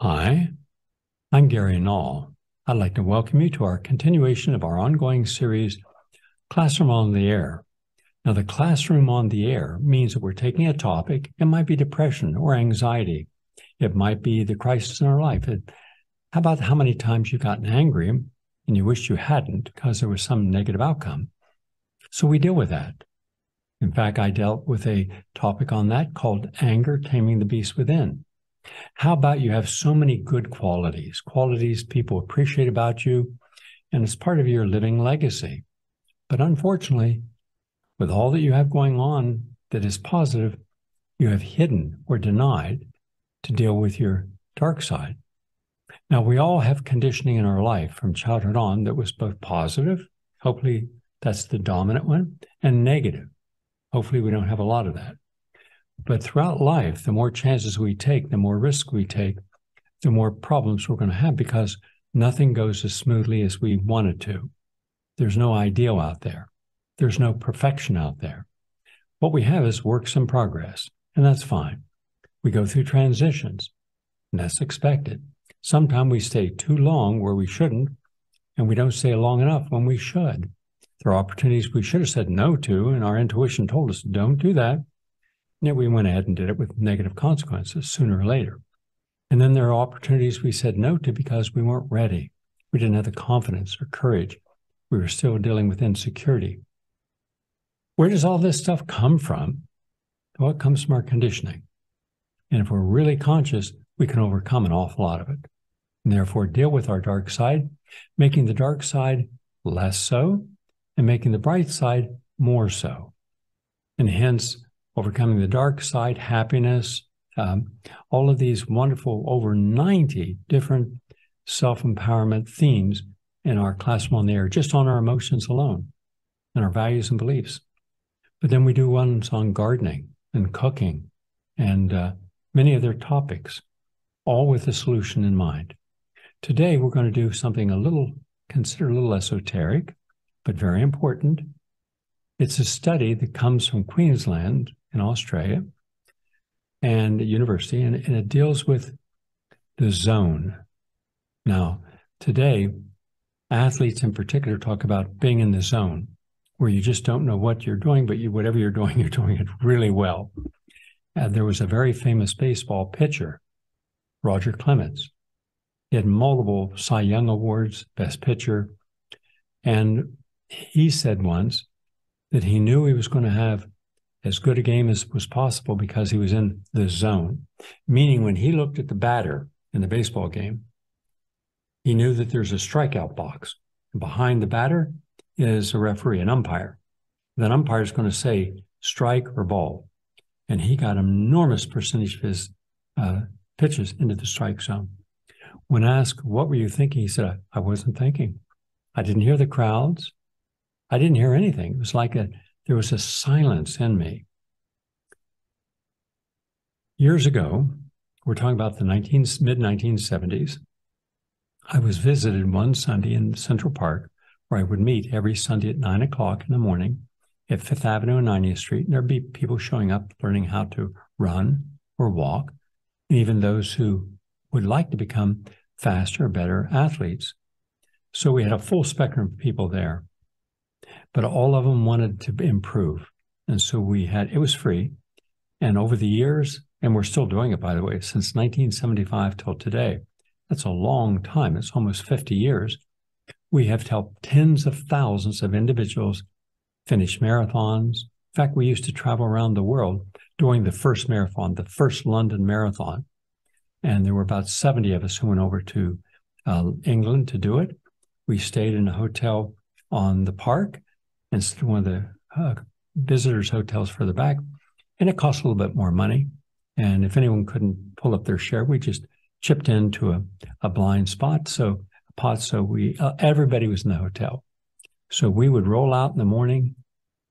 Hi, I'm Gary Null. I'd like to welcome you to our continuation of our ongoing series, Classroom on the Air. Now, the Classroom on the Air means that we're taking a topic. It might be depression or anxiety. It might be the crisis in our life. How about how many times you've gotten angry and you wish you hadn't because there was some negative outcome? So we deal with that. In fact, I dealt with a topic on that called Anger, Taming the Beast Within. How about you have so many good qualities, qualities people appreciate about you, and it's part of your living legacy. But unfortunately, with all that you have going on that is positive, you have hidden or denied to deal with your dark side. Now, we all have conditioning in our life from childhood on that was both positive, hopefully that's the dominant one, and negative. Hopefully we don't have a lot of that. But throughout life, the more chances we take, the more risk we take, the more problems we're going to have because nothing goes as smoothly as we want it to. There's no ideal out there. There's no perfection out there. What we have is works in progress, and that's fine. We go through transitions, and that's expected. Sometimes we stay too long where we shouldn't, and we don't stay long enough when we should. There are opportunities we should have said no to, and our intuition told us, don't do that. Yet we went ahead and did it with negative consequences sooner or later. And then there are opportunities we said no to because we weren't ready. We didn't have the confidence or courage. We were still dealing with insecurity. Where does all this stuff come from? Well, it comes from our conditioning. And if we're really conscious, we can overcome an awful lot of it. And therefore deal with our dark side, making the dark side less so, and making the bright side more so. And hence, overcoming the dark side, happiness, all of these wonderful over 90 different self-empowerment themes in our Classroom on the Air, just on our emotions alone and our values and beliefs. But then we do ones on gardening and cooking and many other topics, all with a solution in mind. Today, we're going to do something a little esoteric, but very important. It's a study that comes from Queensland in Australia and a university, and it deals with the zone. Now, today, athletes in particular talk about being in the zone, where you just don't know what you're doing, but whatever you're doing it really well. There was a very famous baseball pitcher, Roger Clemens. He had multiple Cy Young Awards, best pitcher, and he said once that he knew he was going to have as good a game as was possible because he was in the zone, meaning when he looked at the batter in the baseball game, he knew that there's a strikeout box. And behind the batter is a referee, an umpire. That umpire is going to say strike or ball. And he got an enormous percentage of his pitches into the strike zone. When asked, what were you thinking? He said, I wasn't thinking. I didn't hear the crowds. I didn't hear anything. It was like there was a silence in me. Years ago, we're talking about the mid-1970s, I was visited one Sunday in Central Park, where I would meet every Sunday at 9 o'clock in the morning at 5th Avenue and 90th Street, and there'd be people showing up learning how to run or walk, and even those who would like to become faster, better athletes. So we had a full spectrum of people there. But all of them wanted to improve. And so it was free. And over the years, and we're still doing it, by the way, since 1975 till today, that's a long time. It's almost 50 years. We have helped tens of thousands of individuals finish marathons. In fact, we used to travel around the world during the first marathon, the first London Marathon. And there were about 70 of us who went over to England to do it. We stayed in a hotel on the park, instead of one of the visitors' hotels further back, and it cost a little bit more money. And if anyone couldn't pull up their share, we just chipped into a blind spot, everybody was in the hotel. So we would roll out in the morning,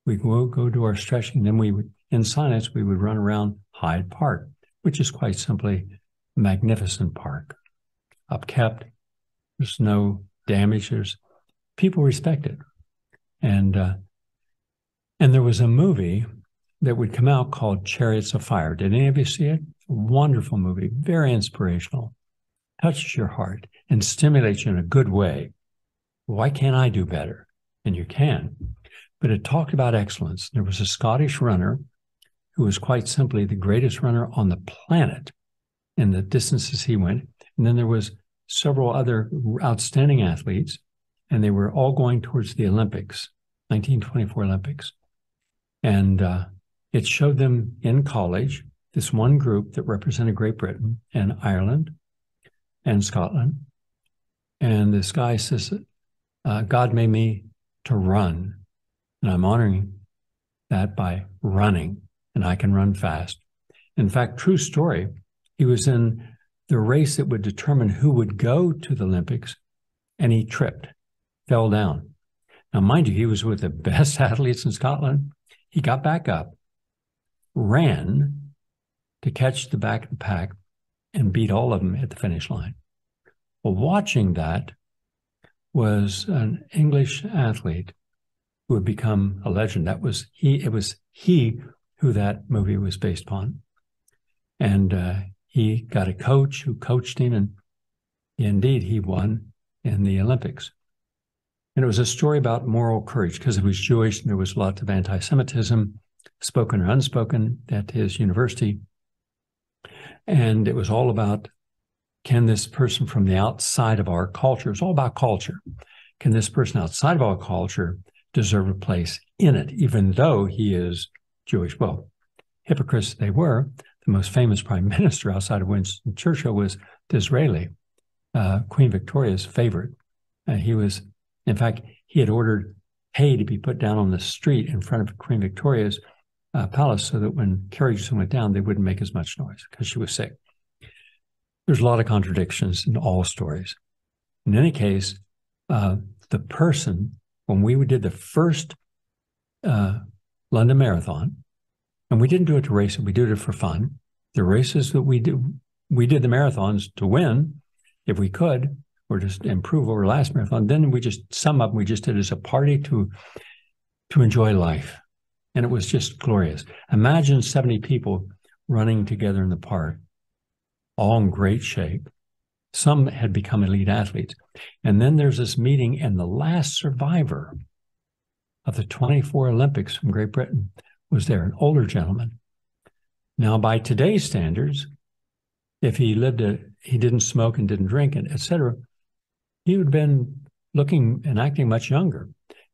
we go do our stretching, then in silence we would run around Hyde Park, which is quite simply a magnificent park, upkept. There's no damage. People respect it. And there was a movie that would come out called Chariots of Fire. Did any of you see it? A wonderful movie, very inspirational. touch your heart and stimulate you in a good way. Why can't I do better? And you can. But it talked about excellence. There was a Scottish runner who was quite simply the greatest runner on the planet in the distances he went. And then there was several other outstanding athletes, and they were all going towards the Olympics, 1924 Olympics. And it showed them in college, this one group that represented Great Britain and Ireland and Scotland. And this guy says, God made me to run, and I'm honoring that by running, and I can run fast. In fact, true story, he was in the race that would determine who would go to the Olympics, and he tripped, fell down. Now, mind you, he was with the best athletes in Scotland. He got back up, ran to catch the back of the pack, and beat all of them at the finish line. Well, watching that was an English athlete who had become a legend. That was he. It was he who that movie was based upon. And he got a coach who coached him, and indeed he won in the Olympics. And it was a story about moral courage, because it was Jewish and there was lots of anti-Semitism, spoken or unspoken, at his university. And it was all about, can this person from the outside of our culture, it's all about culture, can this person outside of our culture deserve a place in it, even though he is Jewish? Well, hypocrites they were. The most famous prime minister outside of Winston Churchill was Disraeli, Queen Victoria's favorite. He was, in fact, he had ordered hay to be put down on the street in front of Queen Victoria's palace so that when carriages went down, they wouldn't make as much noise because she was sick. There's a lot of contradictions in all stories. In any case, the person, when we did the first London Marathon, and we didn't do it to race it, we did it for fun. The races that we did the marathons to win, if we could, or just improve over last marathon. Then we just sum up, we just did it as a party to enjoy life. And it was just glorious. Imagine 70 people running together in the park, all in great shape. Some had become elite athletes. And then there's this meeting, and the last survivor of the 24 Olympics from Great Britain was there, an older gentleman. Now, by today's standards, if he lived, he didn't smoke and didn't drink, and et cetera, he would have been looking and acting much younger.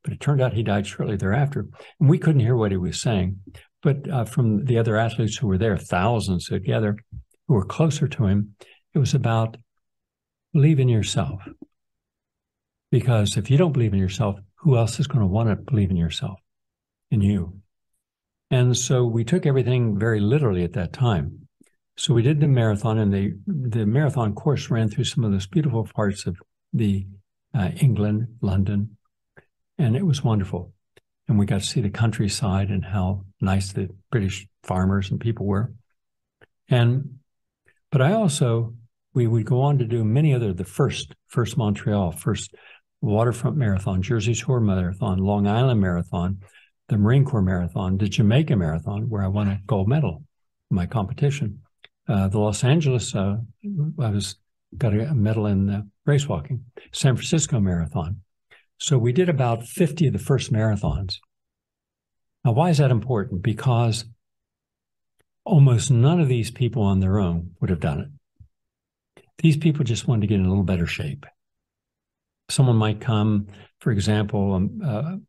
But it turned out he died shortly thereafter. And we couldn't hear what he was saying. But from the other athletes who were there, thousands together, who were closer to him, it was about believe in yourself. Because if you don't believe in yourself, who else is going to want to believe in yourself, in you? And so we took everything very literally at that time. So we did the marathon, and the marathon course ran through some of those beautiful parts of the England, London, and it was wonderful. And we got to see the countryside and how nice the British farmers and people were. But I also, we would go on to do many other, the first Montreal, first Waterfront Marathon, Jersey Shore Marathon, Long Island Marathon, the Marine Corps Marathon, the Jamaica Marathon, where I won a gold medal in my competition. The Los Angeles, got a medal in race walking, San Francisco Marathon. So we did about 50 of the first marathons. Now, why is that important? Because almost none of these people on their own would have done it. These people just wanted to get in a little better shape. Someone might come, for example,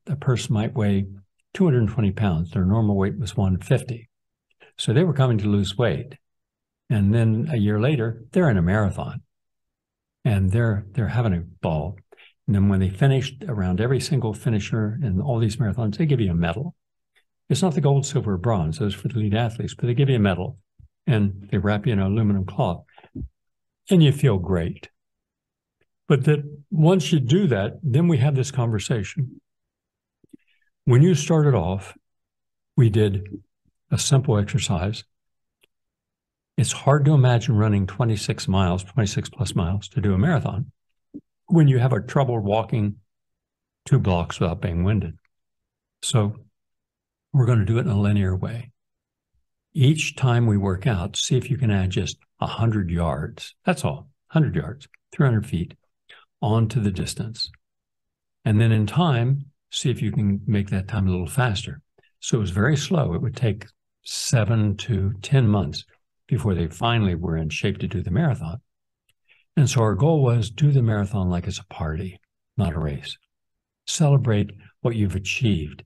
a person might weigh 220 pounds. Their normal weight was 150. So they were coming to lose weight. And then a year later, they're in a marathon. And they're having a ball. And then when they finished, around every single finisher in all these marathons, they give you a medal. It's not the gold, silver, or bronze. Those are for the lead athletes. But they give you a medal. And they wrap you in an aluminum cloth. And you feel great. But that once you do that, then we have this conversation. When you started off, we did a simple exercise. It's hard to imagine running 26 miles, 26 plus miles to do a marathon when you have trouble walking 2 blocks without being winded. So we're going to do it in a linear way. Each time we work out, see if you can add just 100 yards. That's all. 100 yards, 300 feet, onto the distance. And then in time, see if you can make that time a little faster. So it was very slow. It would take 7 to 10 months before they finally were in shape to do the marathon. And so our goal was do the marathon like it's a party, not a race. Celebrate what you've achieved.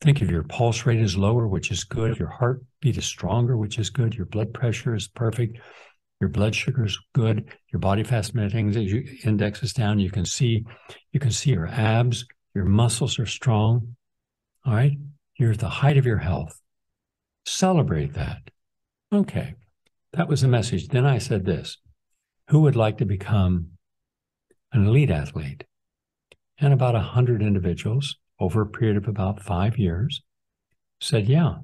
Think if your pulse rate is lower, which is good, your heartbeat is stronger, which is good, your blood pressure is perfect, your blood sugar is good, your body fat index is down, you can see your abs, your muscles are strong. All right? You're at the height of your health. Celebrate that. Okay. That was the message. Then I said this. Who would like to become an elite athlete? And about 100 individuals over a period of about 5 years said, yeah.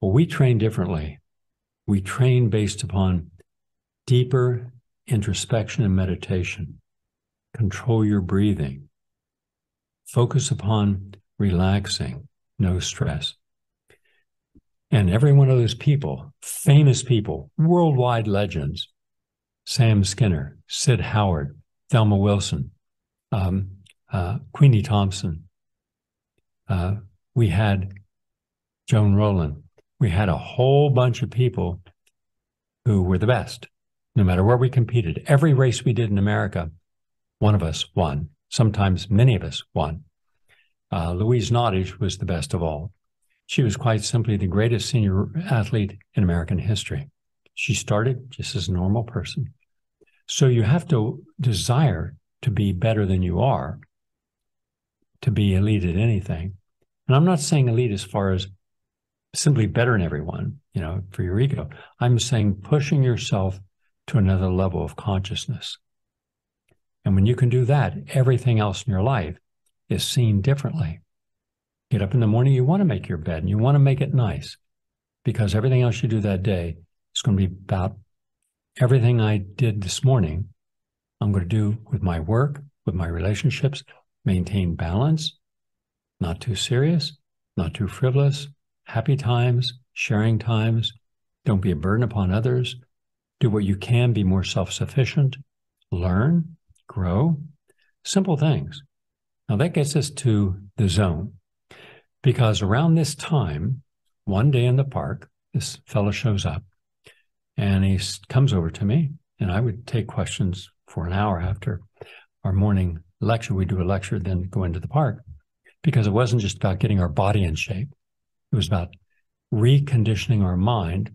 Well, we train differently. We train based upon deeper introspection and meditation. Control your breathing. Focus upon relaxing, no stress. And every one of those people, famous people, worldwide legends, Sam Skinner, Sid Howard, Thelma Wilson, Queenie Thompson. We had Joan Rowland. We had a whole bunch of people who were the best, no matter where we competed. Every race we did in America, one of us won. Sometimes many of us won. Louise Nottage was the best of all. She was quite simply the greatest senior athlete in American history. She started just as a normal person. So you have to desire to be better than you are, to be elite at anything. And I'm not saying elite as far as simply better than everyone, you know, for your ego. I'm saying pushing yourself to another level of consciousness. And when you can do that, everything else in your life is seen differently. Get up in the morning, you want to make your bed and you want to make it nice, because everything else you do that day is going to be about everything I did this morning. I'm going to do with my work, with my relationships, maintain balance, not too serious, not too frivolous, happy times, sharing times. Don't be a burden upon others. Do what you can, be more self-sufficient, learn, grow, simple things. Now that gets us to the zone, because around this time, one day in the park, this fellow shows up and he comes over to me, and I would take questions for an hour after our morning lecture. We do a lecture, then go into the park, because it wasn't just about getting our body in shape. It was about reconditioning our mind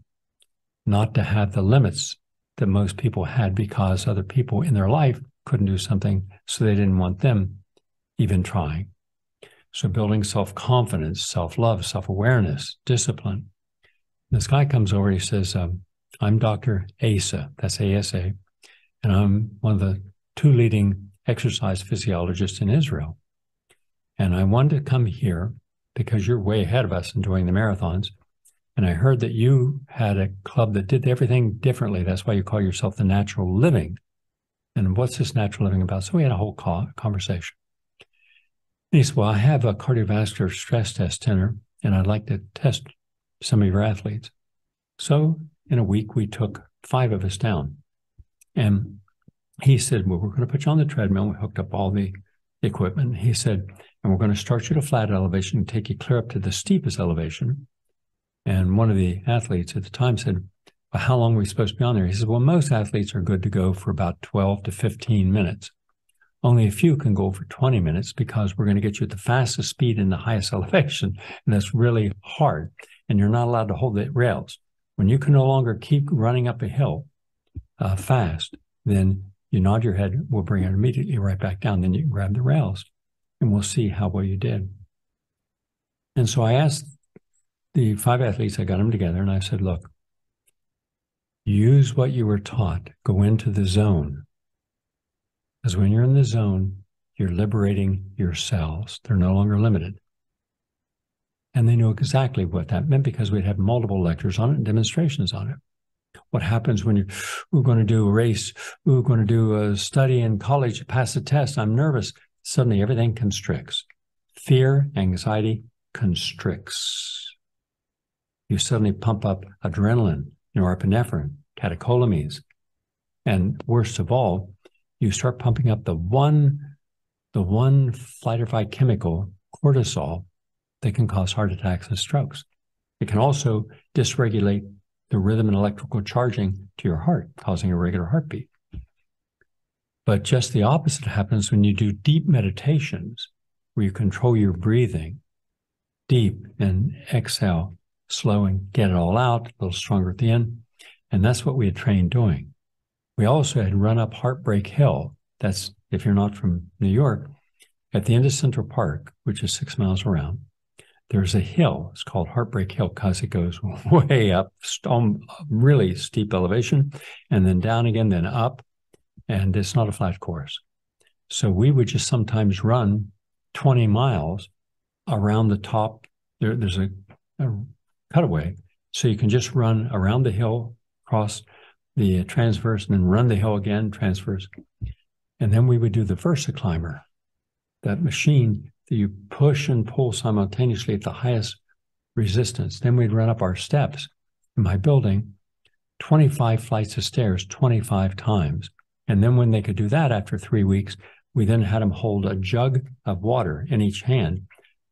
not to have the limits that most people had, because other people in their life couldn't do something, so they didn't want them even trying. So building self-confidence, self-love, self-awareness, discipline. This guy comes over, he says, I'm Dr. Asa, that's A-S-A, and I'm one of the 2 leading exercise physiologists in Israel. And I wanted to come here because you're way ahead of us in doing the marathons. And I heard that you had a club that did everything differently. That's why you call yourself the Natural Living. And what's this natural living about? So we had a whole conversation. And he said, well, I have a cardiovascular stress test center, and I'd like to test some of your athletes. So in a week, we took 5 of us down. And he said, well, we're going to put you on the treadmill. We hooked up all the equipment. He said, and we're going to start you to flat elevation and take you clear up to the steepest elevation. And one of the athletes at the time said, well, how long are we supposed to be on there? He said, well, most athletes are good to go for about 12 to 15 minutes. Only a few can go for 20 minutes, because we're going to get you at the fastest speed in the highest elevation. And that's really hard. And you're not allowed to hold the rails. When you can no longer keep running up a hill fast, then you nod your head, we'll bring it immediately right back down. Then you can grab the rails and we'll see how well you did. And so I asked the 5 athletes, I got them together, and I said, look, use what you were taught, go into the zone. Because when you're in the zone, you're liberating your cells. They're no longer limited. And they knew exactly what that meant, because we'd have multiple lectures on it and demonstrations on it. What happens when we're going to do a race, we're going to do a study in college, pass a test, I'm nervous. Suddenly everything constricts. Fear, anxiety constricts. You suddenly pump up adrenaline, norepinephrine, catecholamines. And worst of all, you start pumping up the one flight or fight chemical, cortisol, that can cause heart attacks and strokes. It can also dysregulate the rhythm and electrical charging to your heart, causing irregular heartbeat. But just the opposite happens when you do deep meditations, where you control your breathing, deep and exhale, slow and get it all out, a little stronger at the end. And that's what we had trained doing. We also had run up Heartbreak Hill. That's, if you're not from New York, at the end of Central Park, which is 6 miles around, there's a hill. It's called Heartbreak Hill because it goes way up, really steep elevation, and then down again, then up. And it's not a flat course. So we would just sometimes run 20 miles around the top. There's a cutaway. So you can just run around the hill, cross the transverse, and then run the hill again, transverse. And then we would do the VersaClimber, that machine that you push and pull simultaneously at the highest resistance. Then we'd run up our steps in my building, 25 flights of stairs, 25 times. And then when they could do that after 3 weeks, we then had them hold a jug of water in each hand.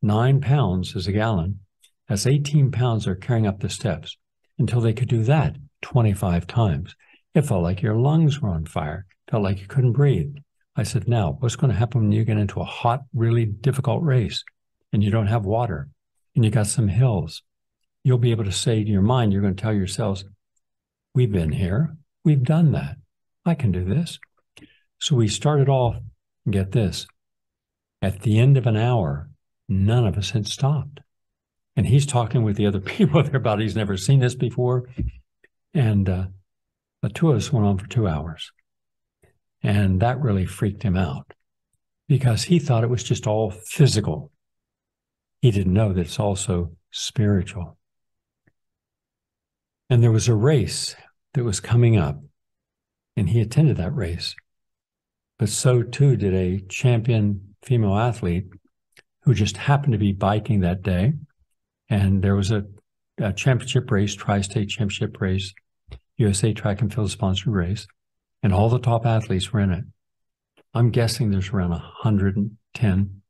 9 pounds is a gallon. That's 18 pounds they're carrying up the steps until they could do that 25 times. It felt like your lungs were on fire. It felt like you couldn't breathe. I said, now, what's going to happen when you get into a hot, really difficult race and you don't have water and you got some hills? You'll be able to say to your mind, you're going to tell yourselves, we've been here. We've done that. I can do this. So we started off, get this, at the end of an hour, none of us had stopped. And he's talking with the other people there about he's never seen this before. And the two of us went on for 2 hours. And that really freaked him out because he thought it was just all physical. He didn't know that it's also spiritual. And there was a race that was coming up. And he attended that race. But so too did a champion female athlete who just happened to be biking that day. And there was a championship race, tri-state championship race, USA Track and Field sponsored race. And all the top athletes were in it. I'm guessing there's around 110. And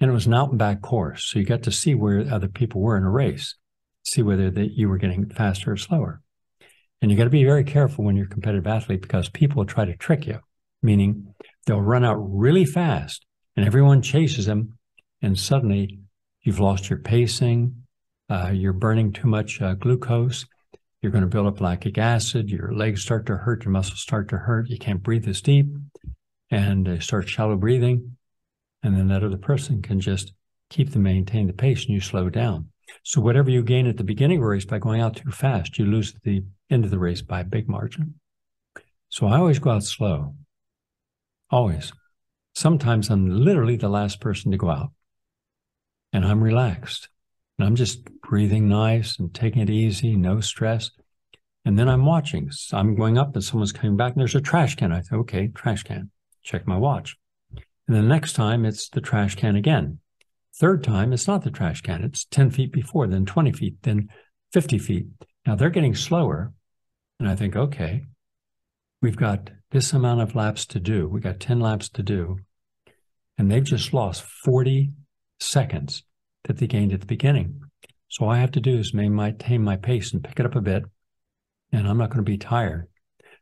it was an out and back course. So you got to see where other people were in a race, see whether you were getting faster or slower. And you got to be very careful when you're a competitive athlete because people will try to trick you, meaning they'll run out really fast and everyone chases them. And suddenly you've lost your pacing. You're burning too much glucose. You're going to build up lactic acid. Your legs start to hurt. Your muscles start to hurt. You can't breathe as deep and start shallow breathing. And then that other person can just maintain the pace and you slow down. So whatever you gain at the beginning of a race by going out too fast, you lose at the end of the race by a big margin. So I always go out slow. Always. Sometimes I'm literally the last person to go out. And I'm relaxed. And I'm just breathing nice and taking it easy, no stress. And then I'm watching. So I'm going up and someone's coming back and there's a trash can. I say, okay, trash can. Check my watch. And the next time it's the trash can again. Third time, it's not the trash can. It's 10 feet before, then 20 feet, then 50 feet. Now they're getting slower. And I think, okay, we've got this amount of laps to do. We got 10 laps to do. And they've just lost 40 seconds that they gained at the beginning. So all I have to do is maintain my pace and pick it up a bit. And I'm not going to be tired.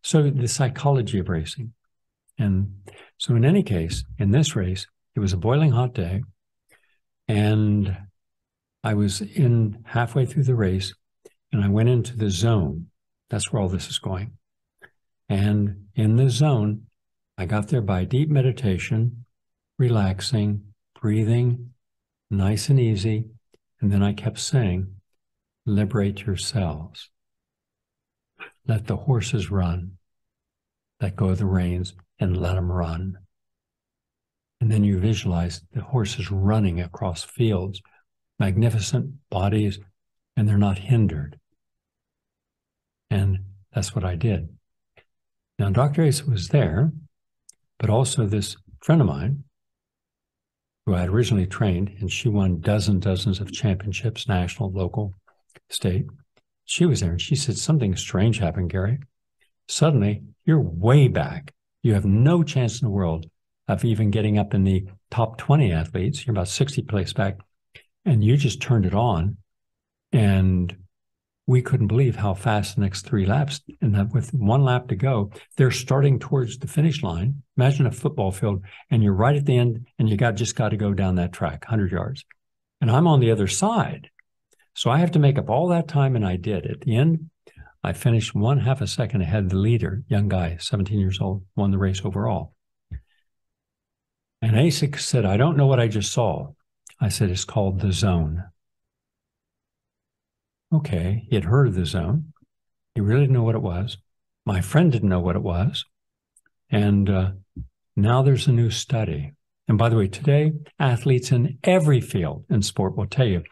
So the psychology of racing. And so in any case, in this race, it was a boiling hot day. And I was in halfway through the race and I went into the zone. That's where all this is going. And in the zone, I got there by deep meditation, relaxing, breathing, nice and easy. And then I kept saying, liberate yourselves. Let the horses run. Let go of the reins and let them run. And then you visualize the horses running across fields, magnificent bodies, and they're not hindered. And that's what I did. Now, Dr. Ace was there, but also this friend of mine, who I had originally trained, and she won dozens of championships, national, local, state. She was there, and she said, something strange happened, Gary. suddenly you're way back. You have no chance in the world of even getting up in the top 20 athletes. You're about 60th place back, and you just turned it on. And we couldn't believe how fast the next three laps, and that with one lap to go, they're starting towards the finish line. Imagine a football field, and you're right at the end, and you just got to go down that track, 100 yards. And I'm on the other side. So I have to make up all that time, and I did. At the end, I finished 1/2 second ahead of the leader, young guy, 17 years old, won the race overall. And ASIC said, I don't know what I just saw. I said, it's called the zone. Okay, he had heard of the zone. He really didn't know what it was. My friend didn't know what it was. And now there's a new study. And by the way, today, athletes in every field in sport will tell you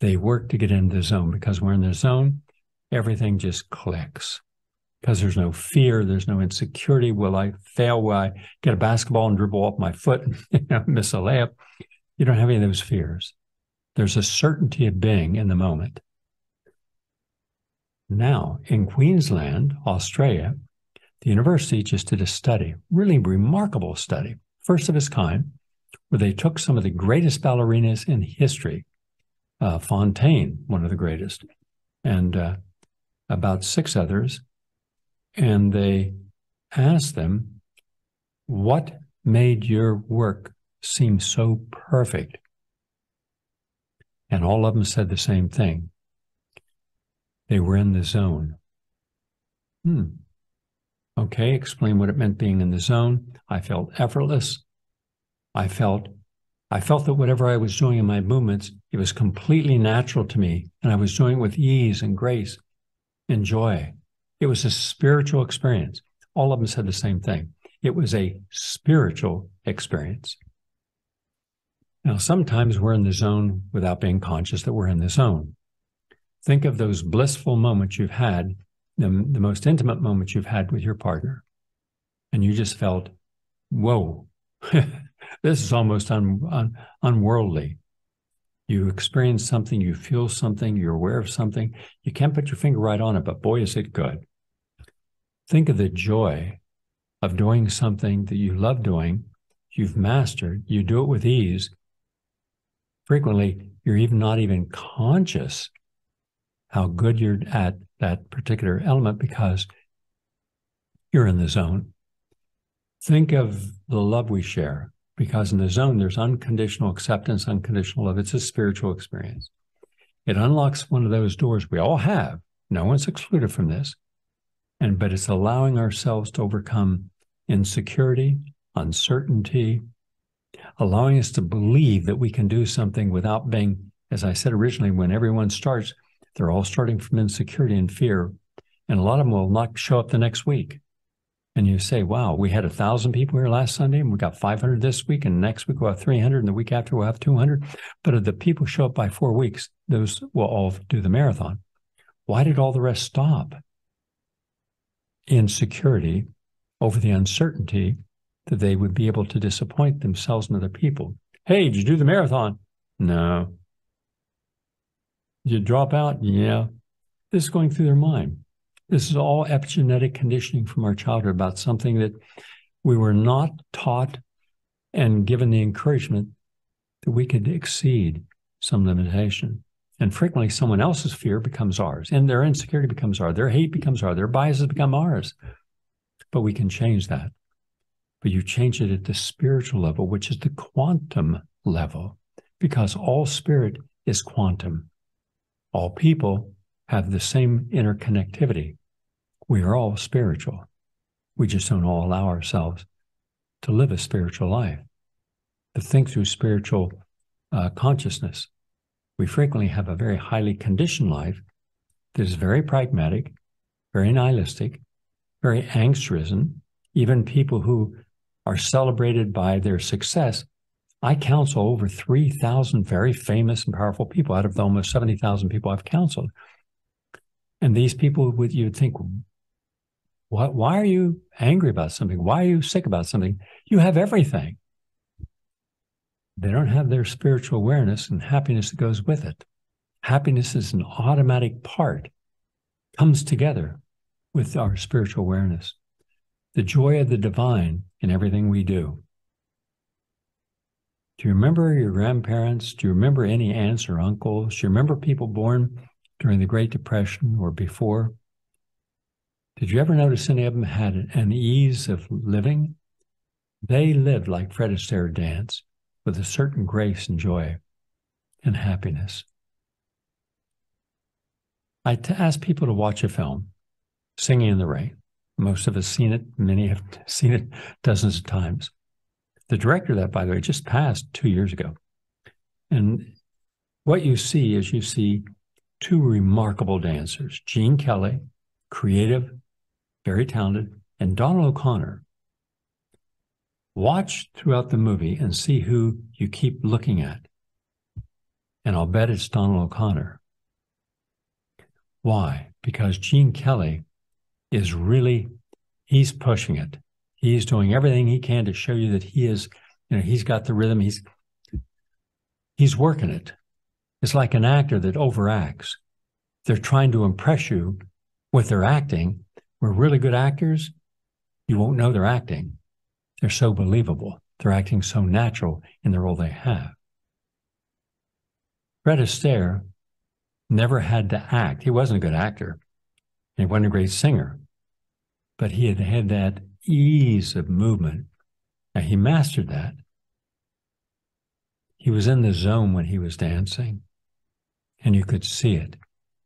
they work to get into the zone, because we're in the zone, everything just clicks. Because there's no fear, there's no insecurity. Will I fail? Will I get a basketball and dribble off my foot and miss a layup? You don't have any of those fears. There's a certainty of being in the moment. Now, in Queensland, Australia, the university just did a study, really remarkable study, first of its kind, where they took some of the greatest ballerinas in history, Fontaine, one of the greatest, and about 6 others, and they asked them, what made your work seem so perfect? And all of them said the same thing. They were in the zone. Okay, explain what it meant being in the zone. I felt effortless. I felt that whatever I was doing in my movements, it was completely natural to me, and I was doing it with ease and grace and joy. It was a spiritual experience. All of them said the same thing. It was a spiritual experience. Now, sometimes we're in the zone without being conscious that we're in the zone. Think of those blissful moments you've had, the most intimate moments you've had with your partner, and you just felt, whoa, this is almost unworldly. You experience something, you feel something, you're aware of something. You can't put your finger right on it, but boy, is it good. Think of the joy of doing something that you love doing, you've mastered, you do it with ease. Frequently, you're even not even conscious how good you're at that particular element because you're in the zone. Think of the love we share, because in the zone, there's unconditional acceptance, unconditional love. It's a spiritual experience. It unlocks one of those doors we all have. No one's excluded from this. But it's allowing ourselves to overcome insecurity, uncertainty, allowing us to believe that we can do something without being, as I said originally, when everyone starts, they're all starting from insecurity and fear, and a lot of them will not show up the next week. And you say, wow, we had 1,000 people here last Sunday, and we got 500 this week, and next week we'll have 300, and the week after we'll have 200. But if the people show up by 4 weeks, those will all do the marathon. Why did all the rest stop? Insecurity over the uncertainty that they would be able to disappoint themselves and other people. Hey, did you do the marathon? No. You drop out? Yeah. This is going through their mind. This is all epigenetic conditioning from our childhood about something that we were not taught and given the encouragement that we could exceed some limitation. And frequently someone else's fear becomes ours, and their insecurity becomes ours, their hate becomes ours, their biases become ours. But we can change that. But you change it at the spiritual level, which is the quantum level, because all spirit is quantum. All people have the same interconnectivity. We are all spiritual. We just don't all allow ourselves to live a spiritual life, to think through spiritual consciousness. We frequently have a very highly conditioned life that is very pragmatic, very nihilistic, very angst-ridden. Even people who are celebrated by their success, I counsel over 3,000 very famous and powerful people out of the almost 70,000 people I've counseled. And these people, you'd think, what, why are you angry about something? Why are you sick about something? You have everything. They don't have their spiritual awareness and happiness that goes with it. Happiness is an automatic part, comes together with our spiritual awareness, the joy of the divine in everything we do. Do you remember your grandparents? Do you remember any aunts or uncles? Do you remember people born during the Great Depression or before? Did you ever notice any of them had an ease of living? They lived like Fred Astaire danced, with a certain grace and joy and happiness. I ask people to watch a film, Singing in the Rain. Most of us seen it. Many have seen it dozens of times. The director of that, by the way, just passed 2 years ago. And what you see is you see two remarkable dancers, Gene Kelly, creative, very talented, and Donald O'Connor. Watch throughout the movie and see who you keep looking at. And I'll bet it's Donald O'Connor. Why? Because Gene Kelly is really, he's pushing it. He's doing everything he can to show you that he is, you know, he's got the rhythm. He's working it. It's like an actor that overacts. They're trying to impress you with their acting. We're really good actors. You won't know they're acting. They're so believable. They're acting so natural in the role they have. Fred Astaire never had to act. He wasn't a good actor. He wasn't a great singer. But he had that ease of movement. And he mastered that. He was in the zone when he was dancing. And you could see it.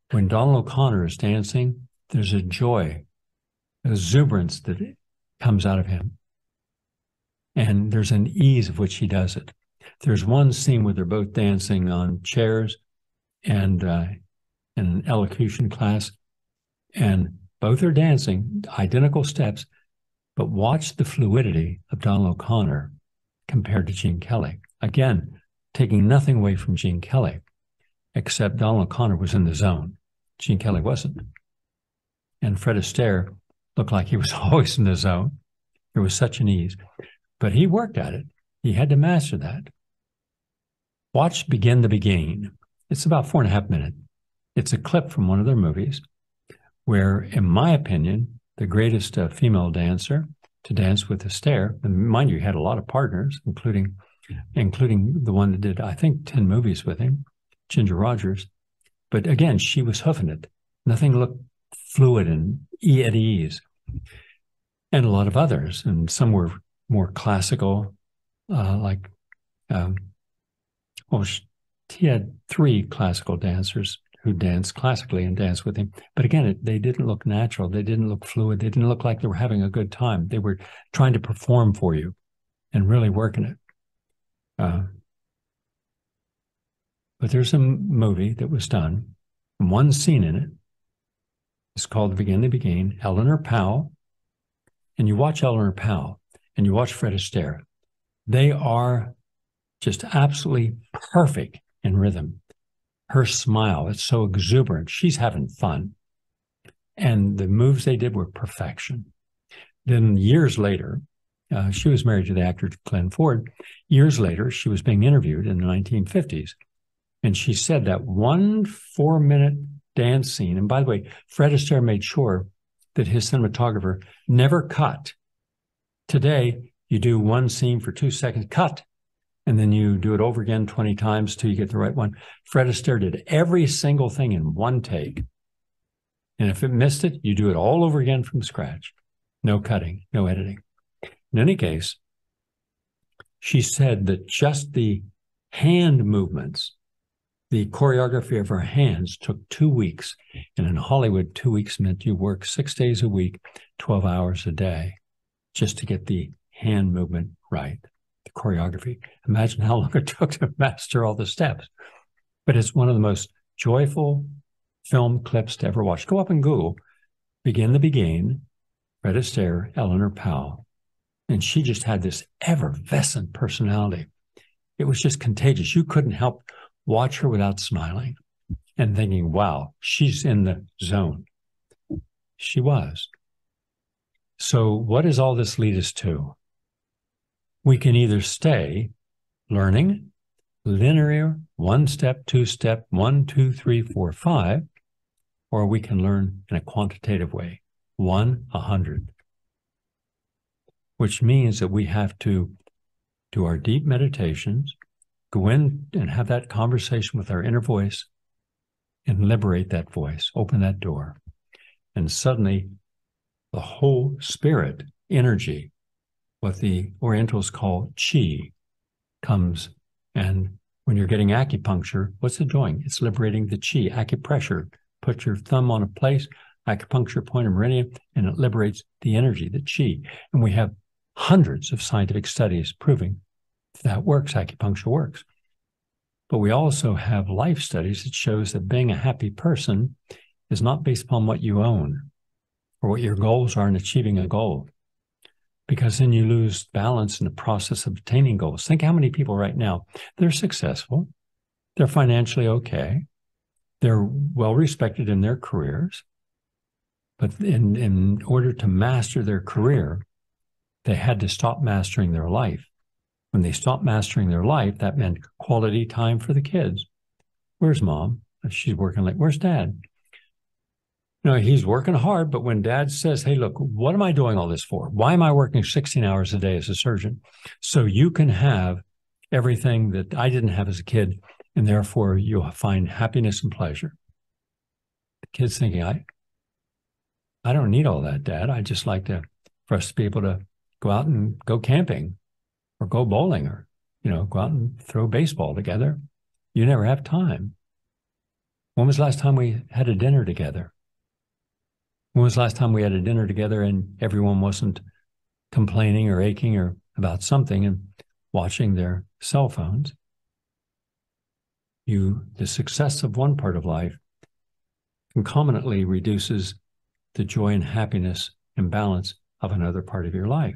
When Donald O'Connor is dancing, there's a joy, an exuberance that comes out of him. And there's an ease of which he does it. There's one scene where they're both dancing on chairs and in an elocution class, and both are dancing, identical steps, but watch the fluidity of Donald O'Connor compared to Gene Kelly. Again, taking nothing away from Gene Kelly, except Donald O'Connor was in the zone. Gene Kelly wasn't. And Fred Astaire looked like he was always in the zone. There was such an ease. But he worked at it. He had to master that. Watch Begin the Beguine. It's about 4.5 minutes. It's a clip from one of their movies where, in my opinion, the greatest female dancer to dance with Astaire, and mind you, he had a lot of partners, including the one that did, I think, 10 movies with him, Ginger Rogers. But again, she was hoofing it. Nothing looked fluid and at ease. And a lot of others, and some were more classical, like, well, he had three classical dancers who danced classically and danced with him. But again, they didn't look natural. They didn't look fluid. They didn't look like they were having a good time. They were trying to perform for you and really working it. But there's a movie that was done, one scene in it. It's called Begin the Beguine, Eleanor Powell. And you watch Eleanor Powell, and you watch Fred Astaire. They are just absolutely perfect in rhythm. Her smile, it's so exuberant. She's having fun. And the moves they did were perfection. Then years later, she was married to the actor Glenn Ford. Years later, she was being interviewed in the 1950s. And she said that 1 4-minute dance scene, and by the way, Fred Astaire made sure that his cinematographer never cut. Today, you do one scene for 2 seconds, cut, and then you do it over again 20 times till you get the right one. Fred Astaire did every single thing in one take. And if it missed it, you do it all over again from scratch. No cutting, no editing. In any case, she said that just the hand movements, the choreography of her hands took 2 weeks. And in Hollywood, 2 weeks meant you work 6 days a week, 12 hours a day, just to get the hand movement right, the choreography. Imagine how long it took to master all the steps. But it's one of the most joyful film clips to ever watch. Go up and Google, Begin the Beguine, Fred Astaire, Eleanor Powell. And she just had this effervescent personality. It was just contagious. You couldn't help watch her without smiling and thinking, wow, she's in the zone. She was. So what does all this lead us to? We can either stay learning, linear, 1 step, 2 step, 1, 2, 3, 4, 5, or we can learn in a quantitative way, 1/100, which means that we have to do our deep meditations, go in and have that conversation with our inner voice and liberate that voice, open that door. And suddenly the whole spirit energy, what the Orientals call chi, comes. And when you're getting acupuncture, what's it doing? It's liberating the chi, acupressure. Put your thumb on a place, acupuncture point of meridian, and it liberates the energy, the chi. And we have hundreds of scientific studies proving that works, acupuncture works. But we also have life studies that shows that being a happy person is not based upon what you own or what your goals are in achieving a goal, because then you lose balance in the process of attaining goals. Think how many people right now, they're successful, they're financially okay, they're well-respected in their careers, but in order to master their career, they had to stop mastering their life. When they stopped mastering their life, that meant quality time for the kids. Where's mom? She's working late. Where's dad? No, he's working hard, but when dad says, hey, look, what am I doing all this for? Why am I working 16 hours a day as a surgeon? So you can have everything that I didn't have as a kid, and therefore you'll find happiness and pleasure. The kid's thinking, I don't need all that, Dad. I just like to, for us to be able to go out and go camping or go bowling or, you know, go out and throw baseball together. You never have time. When was the last time we had a dinner together? When was the last time we had a dinner together and everyone wasn't complaining or aching or about something and watching their cell phones? The success of one part of life concomitantly reduces the joy and happiness and balance of another part of your life.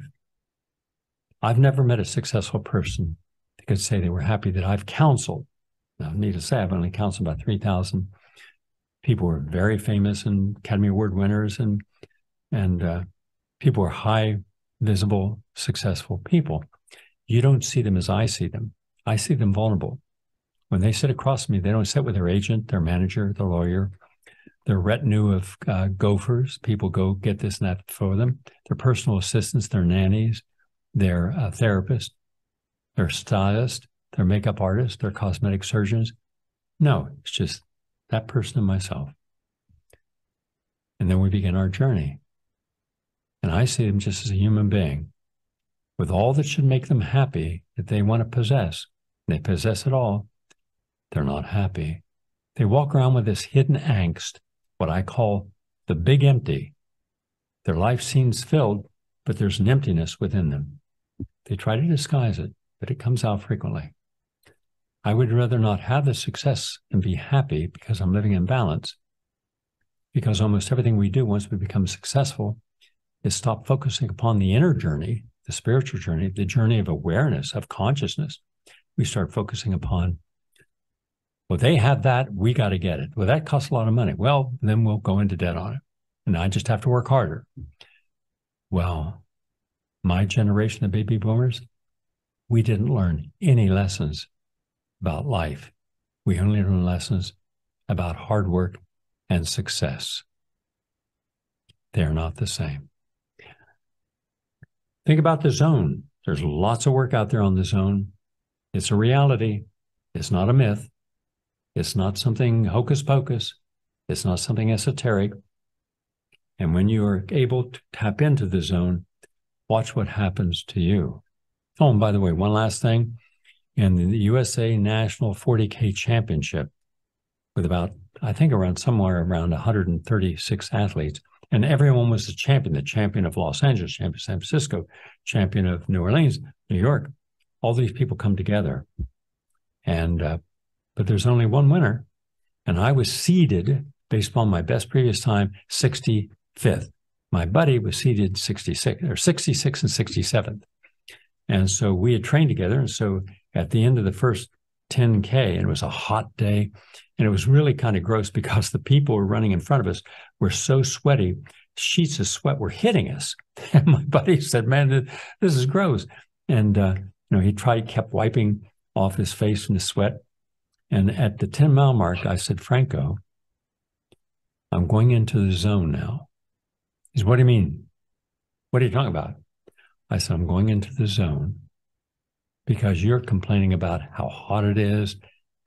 I've never met a successful person that could say they were happy that I've counseled. Now, needless to say, I've only counseled about 3,000 people who are very famous and Academy Award winners, and people are high, visible, successful people. You don't see them as I see them. I see them vulnerable. When they sit across me, they don't sit with their agent, their manager, their lawyer, their retinue of gophers. People go get this and that for them. Their personal assistants, their nannies, their therapist, their stylist, their makeup artist, their cosmetic surgeons. No, it's just that person and myself. And then we begin our journey. And I see them just as a human being with all that should make them happy that they want to possess. They possess it all. They're not happy. They walk around with this hidden angst, what I call the big empty. Their life seems filled, but there's an emptiness within them. They try to disguise it, but it comes out frequently. I would rather not have the success and be happy because I'm living in balance, because almost everything we do once we become successful is stop focusing upon the inner journey, the spiritual journey, the journey of awareness, of consciousness. We start focusing upon, well, they have that, we got to get it. Well, that costs a lot of money. Well, then we'll go into debt on it. And I just have to work harder. Well, my generation of baby boomers, we didn't learn any lessons about life. We only learn lessons about hard work and success. They are not the same. Think about the zone. There's lots of work out there on the zone. It's a reality. It's not a myth. It's not something hocus pocus. It's not something esoteric. And when you are able to tap into the zone, watch what happens to you. Oh, and by the way, one last thing. In the USA National 40K Championship, with about, I think around somewhere around 136 athletes, and everyone was the champion of Los Angeles, champion of San Francisco, champion of New Orleans, New York. All these people come together, and but there's only one winner, and I was seeded based upon my best previous time 65th. My buddy was seeded 66 or 66 and 67th, and so we had trained together, and so. At the end of the first 10K, and it was a hot day, and it was really kind of gross because the people were running in front of us were so sweaty, sheets of sweat were hitting us. And my buddy said, man, this is gross. And, you know, he kept wiping off his face from the sweat. And at the 10-mile mark, I said, Franco, I'm going into the zone now. He says, what do you mean? What are you talking about? I said, I'm going into the zone because you're complaining about how hot it is,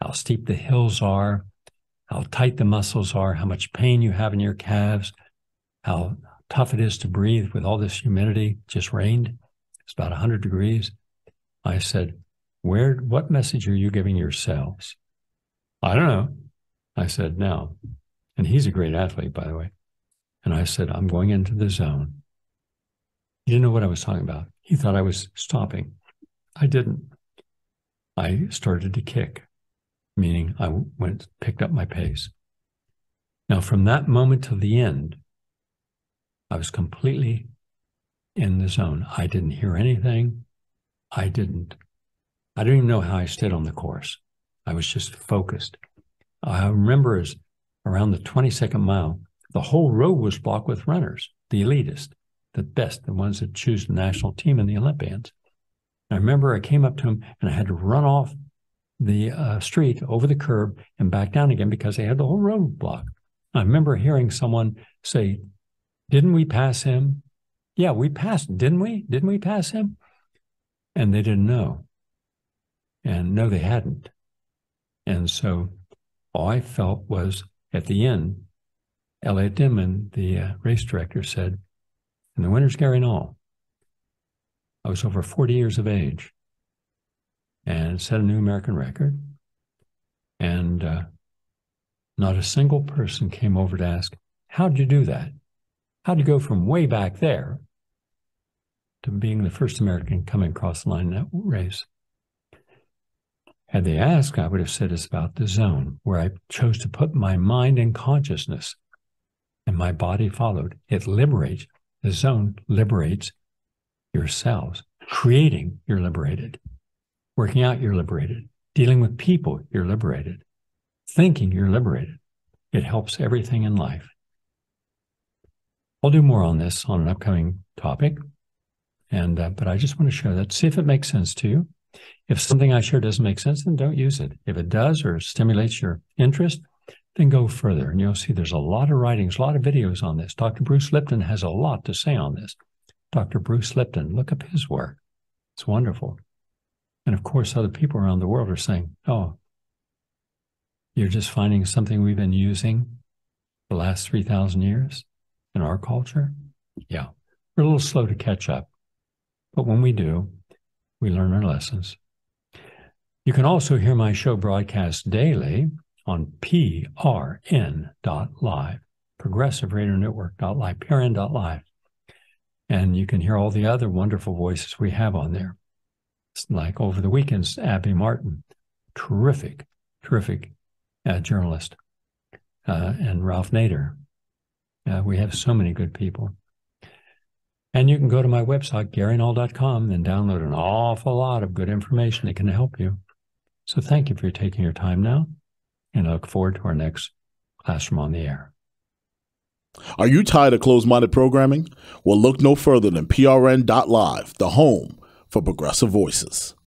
how steep the hills are, how tight the muscles are, how much pain you have in your calves, how tough it is to breathe with all this humidity. Just rained. It's about 100 degrees. I said, what message are you giving yourselves? I don't know. I said, now, and he's a great athlete, by the way. And I said, I'm going into the zone. He didn't know what I was talking about. He thought I was stopping. I didn't. I started to kick, meaning I picked up my pace. Now, from that moment to the end, I was completely in the zone. I didn't hear anything. I don't even know how I stayed on the course. I was just focused. I remember as around the 22nd mile, the whole road was blocked with runners, the elitist, the best, the ones that choose the national team and the Olympians. And I remember I came up to him and I had to run off the street over the curb and back down again because they had the whole road blocked. I remember hearing someone say, didn't we pass him? Yeah, we passed, didn't we? Didn't we pass him? And they didn't know. And no, they hadn't. And so all I felt was at the end, Elliot Dimon, the race director, said, and the winner's Gary Null. I was over 40 years of age and set a new American record. And not a single person came over to ask, how'd you do that? How'd you go from way back there to being the first American coming across the line in that race? Had they asked, I would have said it's about the zone where I chose to put my mind and consciousness and my body followed. It liberates. The zone liberates yourselves. Creating, you're liberated. Working out, you're liberated. Dealing with people, you're liberated. Thinking, you're liberated. It helps everything in life. I'll do more on this on an upcoming topic, and but I just want to share that. See if it makes sense to you. If something I share doesn't make sense, then don't use it. If it does or stimulates your interest, then go further. And you'll see there's a lot of writings, a lot of videos on this. Dr. Bruce Lipton has a lot to say on this. Dr. Bruce Lipton, look up his work. It's wonderful. And of course, other people around the world are saying, oh, you're just finding something we've been using the last 3,000 years in our culture? Yeah, we're a little slow to catch up. But when we do, we learn our lessons. You can also hear my show broadcast daily on prn.live, Progressive Radio Network.live, prn.live. And you can hear all the other wonderful voices we have on there. It's like over the weekends, Abby Martin, terrific, terrific journalist, and Ralph Nader. We have so many good people. And you can go to my website, GaryNull.com, and download an awful lot of good information that can help you. So thank you for taking your time now. And I look forward to our next Classroom on the Air. Are you tired of closed-minded programming? Well, look no further than PRN.live, the home for progressive voices.